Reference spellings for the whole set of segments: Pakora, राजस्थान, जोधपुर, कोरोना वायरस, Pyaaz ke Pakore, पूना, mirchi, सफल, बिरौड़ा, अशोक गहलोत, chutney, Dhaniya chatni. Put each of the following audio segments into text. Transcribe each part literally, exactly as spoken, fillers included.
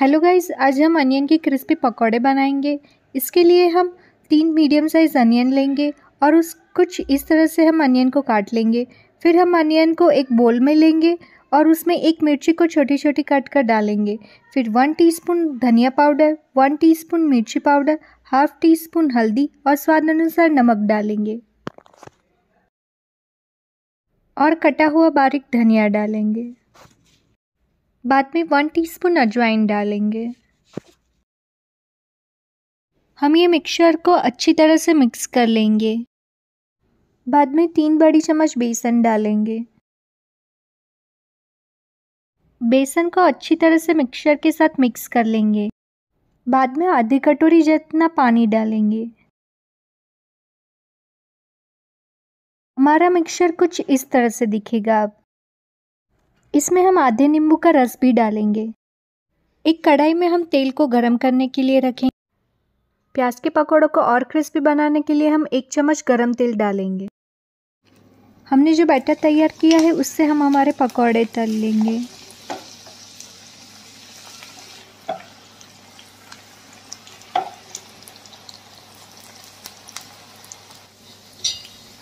Hello guys, आज हम onion के क्रिस्पी पकोड़े बनाएंगे। इसके लिए हम तीन मीडियम साइज़ अनियन लेंगे और उस कुछ इस तरह से हम अनियन को काट लेंगे। फिर हम अनियन को एक बोल में लेंगे और उसमें एक मिर्ची को छोटी छोटी काट कर डालेंगे। फिर वन टीस्पून धनिया पाउडर, वन टीस्पून मिर्ची पाउडर, हाफ टी स्पून हल्दी और स्वाद अनुसार नमक डालेंगे और कटा हुआ बारीक धनिया डालेंगे। बाद में वन टीस्पून अजवाइन डालेंगे। हम ये मिक्सचर को अच्छी तरह से मिक्स कर लेंगे। बाद में तीन बड़ी चम्मच बेसन डालेंगे। बेसन को अच्छी तरह से मिक्सचर के साथ मिक्स कर लेंगे। बाद में आधी कटोरी जितना पानी डालेंगे। हमारा मिक्सचर कुछ इस तरह से दिखेगा। अब इसमें हम आधे नींबू का रस भी डालेंगे। एक कढ़ाई में हम तेल को गरम करने के लिए रखेंगे। प्याज के पकौड़ों को और क्रिस्पी बनाने के लिए हम एक चम्मच गरम तेल डालेंगे। हमने जो बैटर तैयार किया है उससे हम हमारे पकौड़े तल लेंगे।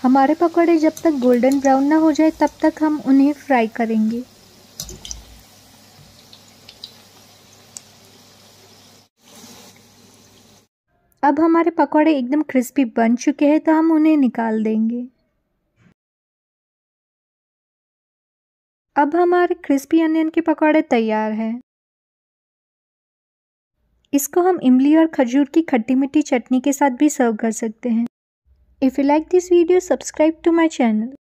हमारे पकौड़े जब तक गोल्डन ब्राउन ना हो जाए तब तक हम उन्हें फ्राई करेंगे। अब हमारे पकौड़े एकदम क्रिस्पी बन चुके हैं तो हम उन्हें निकाल देंगे। अब हमारे क्रिस्पी अनियन के पकौड़े तैयार हैं। इसको हम इमली और खजूर की खट्टी मीठी चटनी के साथ भी सर्व कर सकते हैं। If you like this video, subscribe to my channel.